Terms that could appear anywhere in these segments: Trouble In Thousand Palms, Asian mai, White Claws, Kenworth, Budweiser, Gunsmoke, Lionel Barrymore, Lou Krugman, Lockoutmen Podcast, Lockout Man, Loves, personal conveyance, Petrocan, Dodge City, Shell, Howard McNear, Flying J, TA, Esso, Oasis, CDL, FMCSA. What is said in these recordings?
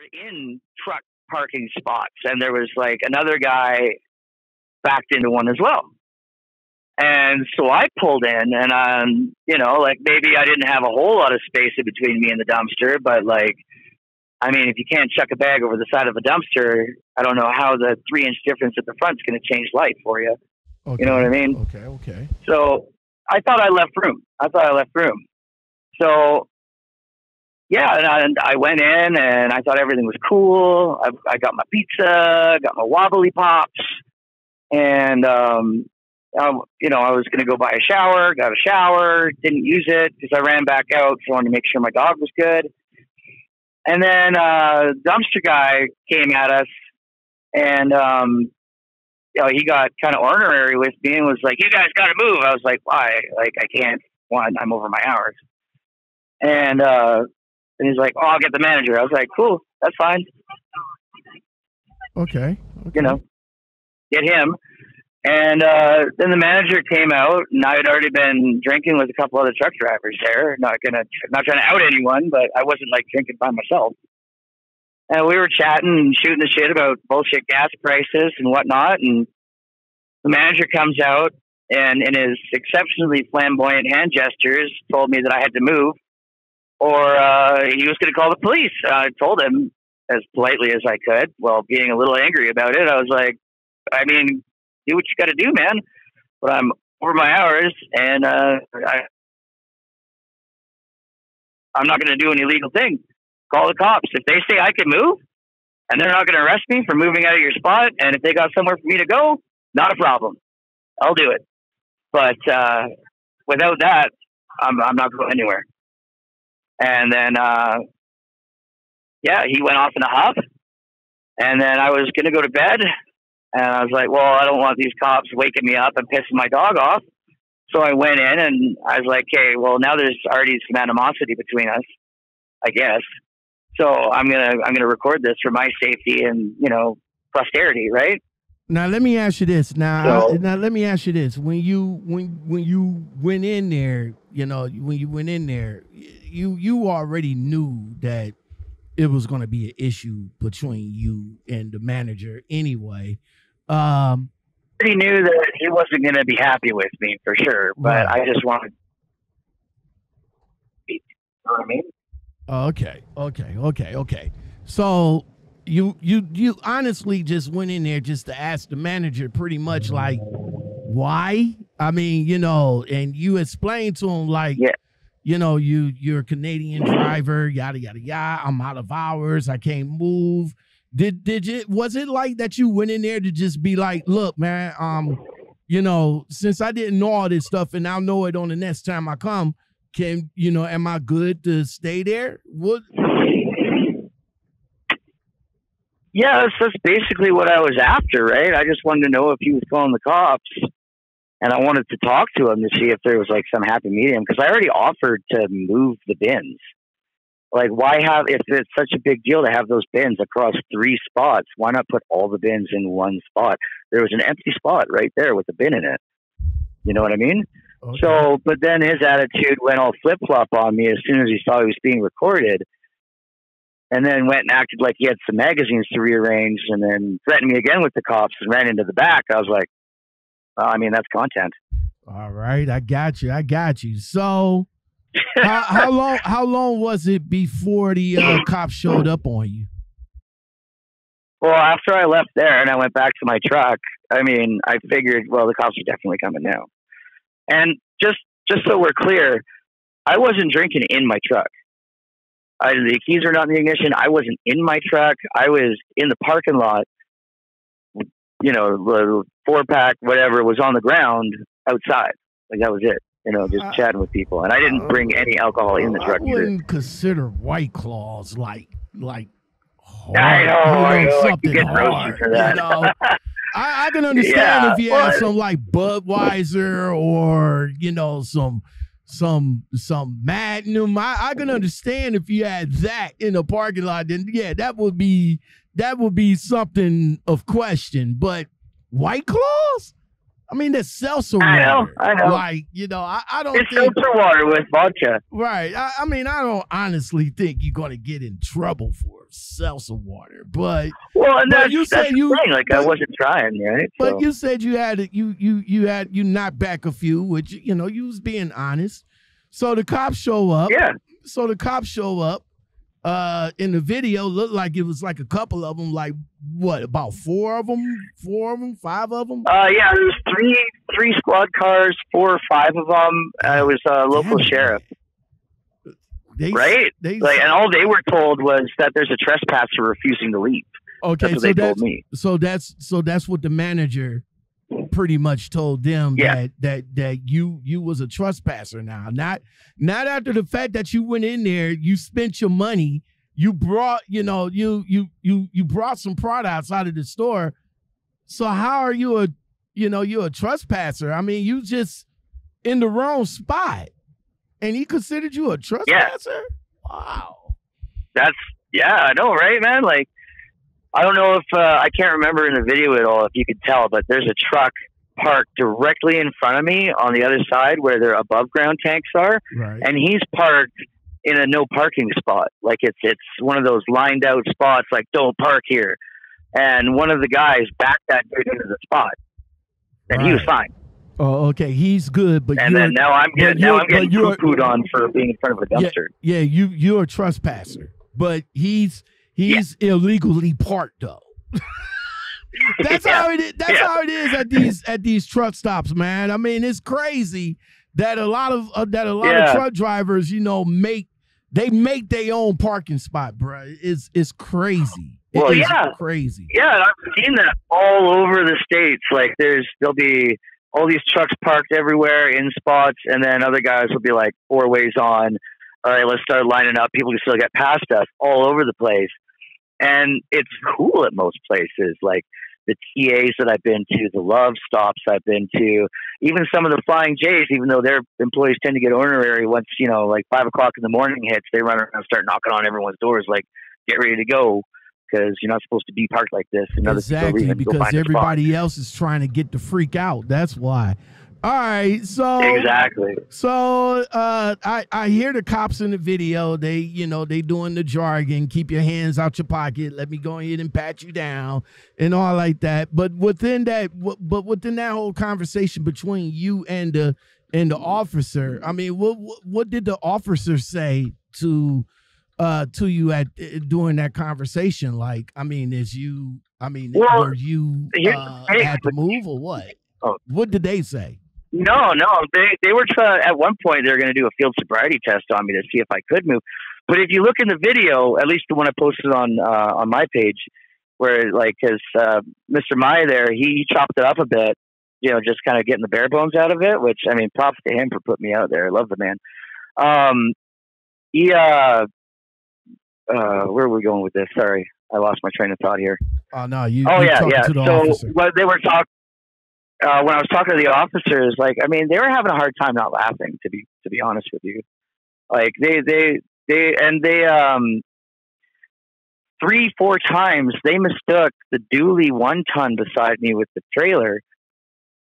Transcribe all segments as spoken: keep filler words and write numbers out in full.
were in truck parking spots, and there was like another guy backed into one as well. And so I pulled in, and um, you know, like maybe I didn't have a whole lot of space in between me and the dumpster, but like, I mean, if you can't chuck a bag over the side of a dumpster, I don't know how the three inch difference at the front's going to change life for you. Okay. You know what I mean? Okay. Okay. So I thought I left room. I thought I left room. So yeah. And I, and I went in and I thought everything was cool. I, I got my pizza, got my wobbly pops, and, um, I, you know, I was going to go buy a shower, got a shower, didn't use it because I ran back out. So I wanted to make sure my dog was good. And then uh dumpster guy came at us, and um you know, he got kind of ornery with me and was like, "You guys gotta move." I was like, "Why?" Like, I can't, one, I'm over my hours. And uh and he's like, "Oh, I'll get the manager." I was like, "Cool, that's fine." Okay. Okay. You know, get him. And uh then the manager came out, and I had already been drinking with a couple other truck drivers there. Not gonna, not trying to out anyone, but I wasn't like drinking by myself. And we were chatting and shooting the shit about bullshit gas prices and whatnot. And the manager comes out, and in his exceptionally flamboyant hand gestures, told me that I had to move, or uh he was going to call the police. I told him as politely as I could, while being a little angry about it. I was like, I mean, do what you got to do, man. But I'm over my hours, and uh, I, I'm not going to do an illegal thing. Call the cops. If they say I can move, and they're not going to arrest me for moving out of your spot, and if they got somewhere for me to go, not a problem. I'll do it. But uh, without that, I'm, I'm not going anywhere. And then, uh, yeah, he went off in a huff, and then I was going to go to bed. And I was like, well, I don't want these cops waking me up and pissing my dog off. So I went in, and I was like, okay, well, now there's already some animosity between us, I guess. So I'm going to, I'm going to record this for my safety and, you know, posterity. Right now, let me ask you this. Now, so, I, now let me ask you this. When you, when, when you went in there, you know, when you went in there, you, you already knew that it was going to be an issue between you and the manager anyway. Um, he knew that he wasn't going to be happy with me for sure, but right. I just wanted. You know what I mean? Okay, okay, okay, okay. So you you you honestly just went in there just to ask the manager, pretty much, like, why? I mean, you know, and you explained to him, like, yeah. You know, you you're a Canadian driver, yada yada yada. I'm out of hours. I can't move. Did did it? Was it like that? You went in there to just be like, look, man, um, you know, since I didn't know all this stuff and I'll know it on the next time I come, can you know, am I good to stay there? What? Yeah, that's, that's basically what I was after, right? I just wanted to know if he was calling the cops, and I wanted to talk to him to see if there was like some happy medium, because I already offered to move the bins. Like, why have, if it's such a big deal to have those bins across three spots, why not put all the bins in one spot? There was an empty spot right there with a bin in it. You know what I mean? Okay. So, but then his attitude went all flip-flop on me as soon as he saw he was being recorded, and then went and acted like he had some magazines to rearrange, and then threatened me again with the cops and ran into the back. I was like, well, I mean, that's content. All right. I got you. I got you. So, how, how long? How long was it before the uh, cops showed up on you? Well, after I left there and I went back to my truck, I mean, I figured, well, the cops are definitely coming now. And just just so we're clear, I wasn't drinking in my truck. I, the keys are not in the ignition. I wasn't in my truck. I was in the parking lot. You know, the four pack, whatever, was on the ground outside. Like, that was it. You know, just I, chatting with people, and I didn't bring any alcohol in the truck. I wouldn't consider White Claws like like hard. I know, I know something you hard. For that. You know, I, I can understand yeah, if you had some like Budweiser or you know some some some Magnum. I, I can understand if you had that in the parking lot. Then yeah, that would be that would be something of question. But White Claws. I mean, there's seltzer water. I know, I know. Like, you know, I, I don't it's think... It's seltzer water with vodka. Right. I, I mean, I don't honestly think you're going to get in trouble for seltzer water, but... Well, and but that's, you said that's you, thing. Like, but, I wasn't trying, right? But so. you said you had, you, you, you had, you knocked back a few, which, you know, you was being honest. So the cops show up. Yeah. So the cops show up. Uh, in the video, looked like it was like a couple of them, like what, about four of them, four of them, five of them? Uh, yeah, there was three, three squad cars, four or five of them. Uh, it was a uh, local Damn. sheriff, they, right? They, like, and all they were told was that there's a trespasser refusing to leave. Okay, that's what so they that's, told me. So that's so that's what the manager pretty much told them, yeah. that that that you you was a trespasser now. Not not after the fact that you went in there, you spent your money, you brought, you know, you you you you brought some products out of the store. So how are you a you know you're a trespasser? I mean, you just in the wrong spot. And he considered you a trespasser? Yeah. Wow. That's yeah, I know, right, man? Like, I don't know if, uh, I can't remember in the video at all if you could tell, but there's a truck parked directly in front of me on the other side where their above ground tanks are. Right. And he's parked in a no parking spot. Like it's, it's one of those lined out spots, like don't park here. And one of the guys backed that dude into the spot and right. he was fine. Oh, okay. He's good, but and then now I'm getting, now I'm getting poo-pooed on for being in front of a dumpster. Yeah, yeah, you, you're a trespasser, but he's, He's yeah. illegally parked though. That's yeah. how it is. That's yeah. how it is at these at these truck stops, man. I mean, it's crazy that a lot of uh, that a lot yeah. of truck drivers, you know, make they make their own parking spot, bro. It's it's crazy. Well, it is yeah, crazy. Yeah, I've seen that all over the states. Like, there's there'll be all these trucks parked everywhere in spots, and then other guys will be like four ways on. All right, let's start lining up. People can still get past us all over the place. And it's cool at most places, like the T As that I've been to, the Love stops I've been to, even some of the Flying J's, even though their employees tend to get honorary once, you know, like five o'clock in the morning hits, they run around and start knocking on everyone's doors, like, get ready to go, because you're not supposed to be parked like this. Another exactly, because everybody else is trying to get the freak out. That's why. All right, so exactly. So uh, I I hear the cops in the video. They you know they doing the jargon. Keep your hands out your pocket. Let me go ahead and pat you down and all like that. But within that, but within that whole conversation between you and the and the officer, I mean, what what, what did the officer say to uh, to you at during that conversation? Like, I mean, is you? I mean, well, were you uh, at the move or what? Oh. What did they say? No, no, they they were trying. At one point, they were going to do a field sobriety test on me to see if I could move. But if you look in the video, at least the one I posted on uh, on my page, where like his uh, Mister Mai there, he chopped it up a bit, you know, just kind of getting the bare bones out of it. Which, I mean, props to him for putting me out there. I love the man. Um, he, uh, uh, where are we going with this? Sorry, I lost my train of thought here. Oh no, you. Oh you yeah, yeah. To the so officer. What they were talking. Uh, when I was talking to the officers, like, I mean, they were having a hard time not laughing, to be, to be honest with you. Like they, they, they, and they, um, three, four times they mistook the dually one ton beside me with the trailer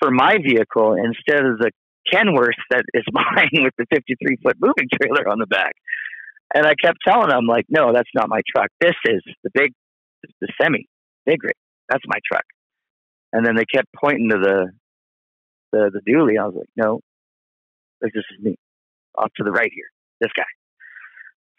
for my vehicle instead of the Kenworth that is mine with the fifty-three foot moving trailer on the back. And I kept telling them, like, no, that's not my truck. This is the big, the semi big rig. That's my truck. And then they kept pointing to the, the the dually. I was like, no, this is me. Off to the right here, this guy.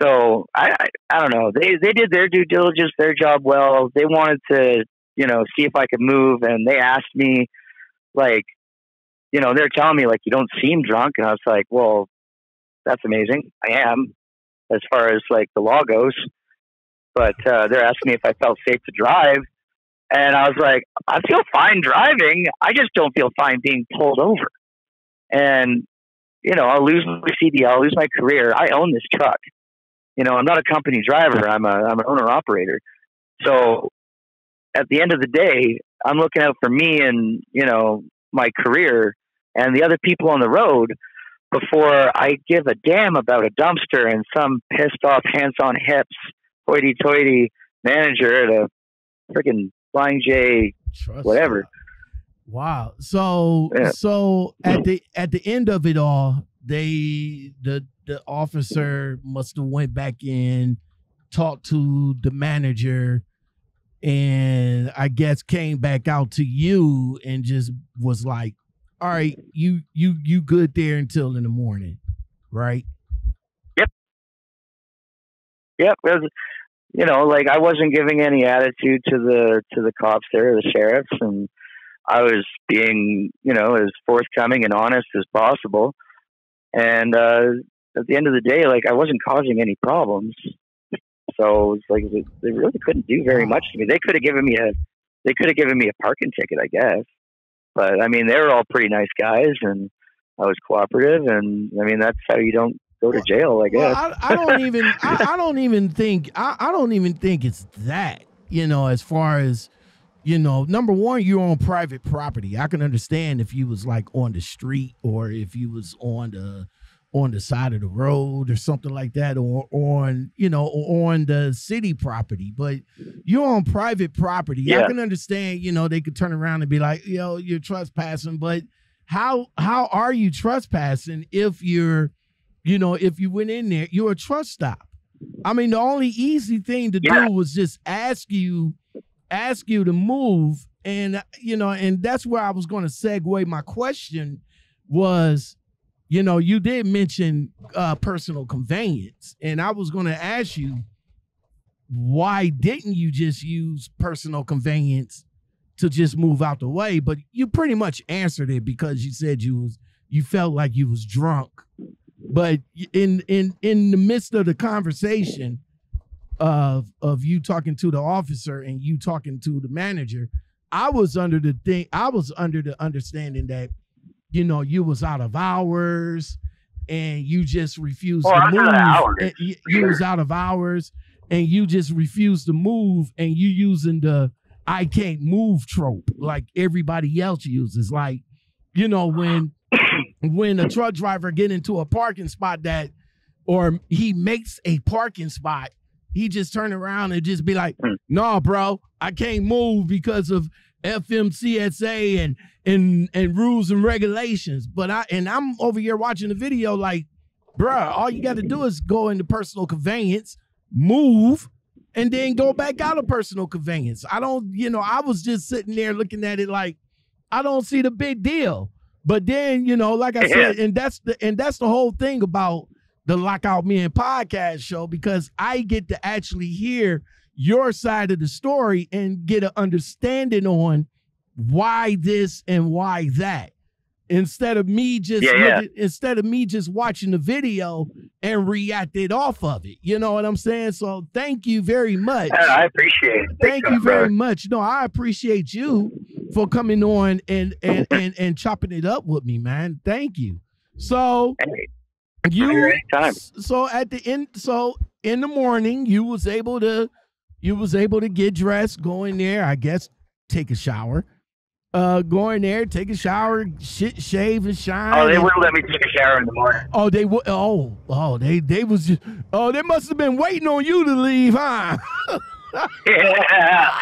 So I, I I don't know. They they did their due diligence, their job well. They wanted to, you know, see if I could move. And they asked me, like, you know, they're telling me, like, you don't seem drunk. And I was like, well, that's amazing. I am, as far as, like, the law goes. But uh, they're asking me if I felt safe to drive. And I was like, I feel fine driving. I just don't feel fine being pulled over. And, you know, I'll lose my C D L, I'll lose my career. I own this truck. You know, I'm not a company driver. I'm a, I'm an owner operator. So at the end of the day, I'm looking out for me and, you know, my career and the other people on the road before I give a damn about a dumpster and some pissed off, hands on hips, hoity toity manager at a freaking Flying J, Trust whatever. Wow. So yeah. so at the at the end of it all, they the the officer must have went back in, talked to the manager, and I guess came back out to you and just was like, all right, you you you good there until in the morning, right? Yep. Yep. It was, you know, like I wasn't giving any attitude to the to the cops there, the sheriffs, and I was being, you know, as forthcoming and honest as possible. And uh, at the end of the day, like, I wasn't causing any problems. So it's like they really couldn't do very much to me. They could have given me a, they could have given me a parking ticket, I guess. But I mean, they were all pretty nice guys, and I was cooperative. And I mean, that's how you don't go to jail, I guess. Well, I, I don't even, I, I don't even think, I, I don't even think it's that. You know, as far as, you know, number one, you're on private property. I can understand if you was like on the street, or if you was on the on the side of the road or something like that, or on, you know, on the city property. But you're on private property. Yeah. I can understand, you know, they could turn around and be like, yo, you're trespassing. But how how are you trespassing if you're, you know, if you went in there, you're a truck stop. I mean, the only easy thing to yeah. do was just ask you. ask you to move. And you know, and that's where I was going to segue. My question was, you know, you did mention uh personal conveyance, and I was going to ask you, why didn't you just use personal conveyance to just move out the way? But you pretty much answered it, because you said you was you felt like you was drunk. But in in in the midst of the conversation of of you talking to the officer and you talking to the manager, I was under the thing I was under the understanding that, you know, you was out of hours and you just refused oh, to move. Hours, and you, you sure. was out of hours and you just refused to move, and you using the I can't move trope like everybody else uses. Like, you know, when when a truck driver get into a parking spot that, or he makes a parking spot, he just turn around and just be like, no, bro, I can't move because of F M C S A and and and rules and regulations. But I and I'm over here watching the video like, bro, all you got to do is go into personal conveyance, move, and then go back out of personal conveyance. I don't, you know, I was just sitting there looking at it like, I don't see the big deal. But then, you know, like I said, and that's the and that's the whole thing about the Lockout Men podcast show, because I get to actually hear your side of the story and get an understanding on why this and why that, instead of me just yeah, yeah. Looking, instead of me just watching the video and reacted off of it. You know what I'm saying? So thank you very much. I appreciate it. Thank, thank you very much. No, I appreciate you for coming on and and and, and chopping it up with me, man. Thank you. So. Hey. You so at the end, so in the morning, you was able to, you was able to get dressed, go in there, I guess, take a shower, uh, go in there, take a shower, shit, shave and shine. Oh, they wouldn't let me take a shower in the morning. Oh, they would. Oh, oh, they they was just. Oh, they must have been waiting on you to leave, huh? Yeah.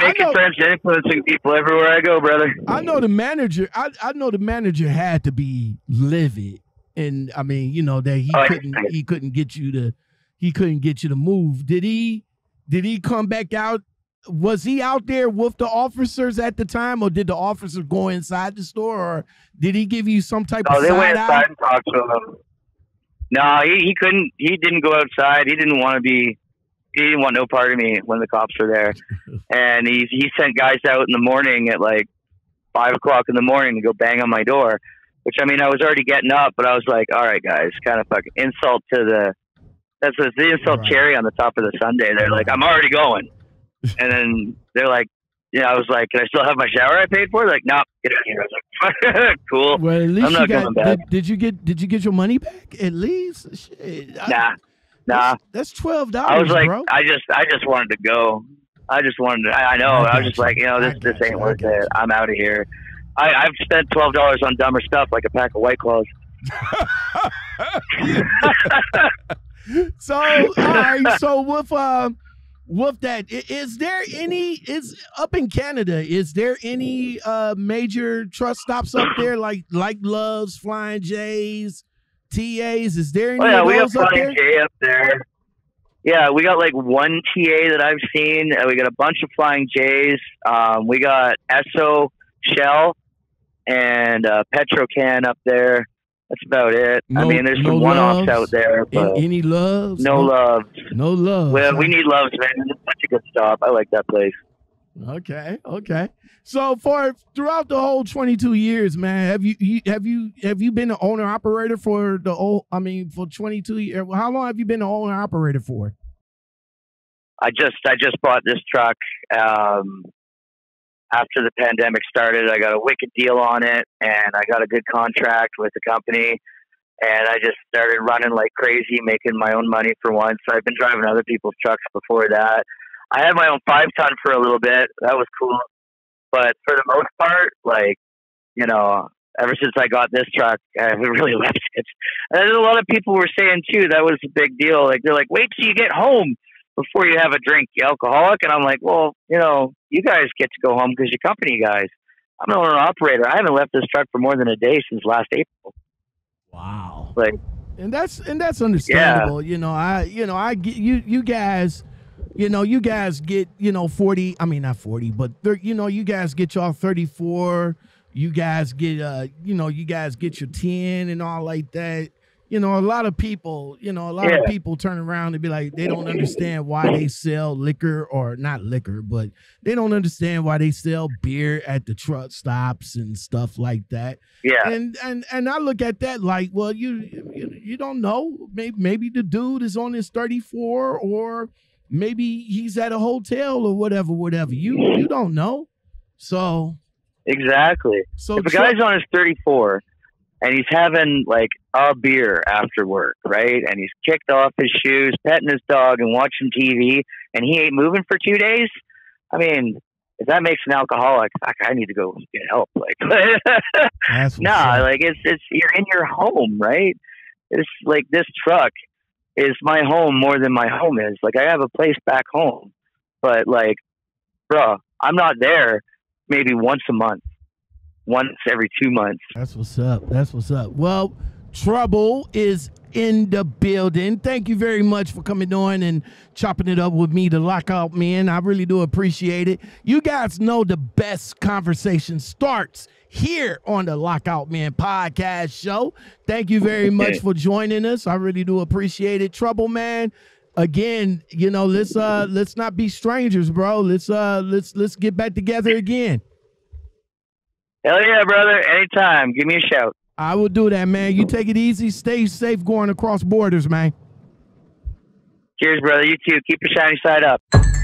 Making friends, influencing people everywhere I go, brother. I know the manager. I I know the manager had to be livid, and I mean, you know that he oh, couldn't he couldn't get you to he couldn't get you to move. Did he? Did he come back out? Was he out there with the officers at the time, or did the officers go inside the store, or did he give you some type no, of? Oh, they went inside out? and talked to him. No, he, he couldn't. He didn't go outside. He didn't want to be. He didn't want no part of me when the cops were there. And he he sent guys out in the morning at like five o'clock in the morning to go bang on my door. Which I mean, I was already getting up, but I was like, all right, guys, kind of fucking insult to the that's the insult right. cherry on the top of the sundae. They're like, I'm already going, and then they're like, yeah, I was like, can I still have my shower I paid for? They're like, nope, get out of here. I was like, cool. Well, at least I'm not got, coming back. Did, did you get did you get your money back? At least shit. I, nah. Nah. That's, that's twelve dollars. I was like, bro. I just I just wanted to go. I just wanted to I, I know. I, I was just you. like, you know, this this ain't worth it. You. I'm out of here. I, I've spent twelve dollars on dumber stuff like a pack of White Claws. So all right, so with um uh, With that, is there any, is up in Canada, is there any uh, major truck stops up there like like Loves, Flying J's, T A's? Is there any oh, yeah, of those we got up Flying there? J up there. Yeah, we got like one T A that I've seen. We got a bunch of Flying J's. Um, we got Esso, Shell, and uh, Petrocan up there. That's about it. No, I mean, there's no some one-offs out there. But any Loves? No, no Loves. No Loves. Well, we need Loves, man. It's such a good stop. I like that place. Okay, okay. So, for throughout the whole twenty-two years, man, have you, you have you have you been an owner operator for the old? I mean, for twenty-two years. How long have you been an owner operator for? I just I just bought this truck. Um, After the pandemic started, I got a wicked deal on it, and I got a good contract with the company, and I just started running like crazy, making my own money for once. So I've been driving other people's trucks before that. I had my own five-ton for a little bit. That was cool. But for the most part, like, you know, ever since I got this truck, I haven't really left it. And a lot of people were saying, too, that was a big deal. Like, they're like, wait till you get home before you have a drink, you alcoholic. And I'm like, well, you know, you guys get to go home because you're company guys. I'm an owner operator. I haven't left this truck for more than a day since last April. Wow. Like, and that's, and that's understandable. Yeah. You know, I, you know, I get you, you guys, you know, you guys get, you know, forty, I mean, not forty, but you know, you guys get y'all thirty-four, you guys get, uh, you know, you guys get your ten and all like that. You know, a lot of people, you know, a lot yeah. of people turn around and be like, they don't understand why they sell liquor or not liquor, but they don't understand why they sell beer at the truck stops and stuff like that. Yeah. And and and I look at that like, well, you you, you don't know. Maybe, maybe the dude is on his thirty-four, or maybe he's at a hotel or whatever, whatever. You you don't know. So. Exactly. So if a guy's on his thirty-four. And he's having like a beer after work, right? And he's kicked off his shoes, petting his dog and watching T V, and he ain't moving for two days. I mean, if that makes an alcoholic, I, I need to go get help. Like, nah, like it's, it's, you're in your home, right? It's like this truck is my home more than my home is. Like, I have a place back home, but like, bro, I'm not there maybe once a month. Once every two months. That's what's up. That's what's up. Well, Trouble is in the building. Thank you very much for coming on and chopping it up with me, the Lockout Man. I really do appreciate it. You guys know the best conversation starts here on the Lockout Man podcast show. Thank you very much for joining us. I really do appreciate it. Trouble, man. Again, you know, let's uh let's not be strangers, bro. Let's uh let's let's get back together again. Hell yeah, brother. Anytime. Give me a shout. I will do that, man. You take it easy. Stay safe going across borders, man. Cheers, brother. You too. Keep your shiny side up.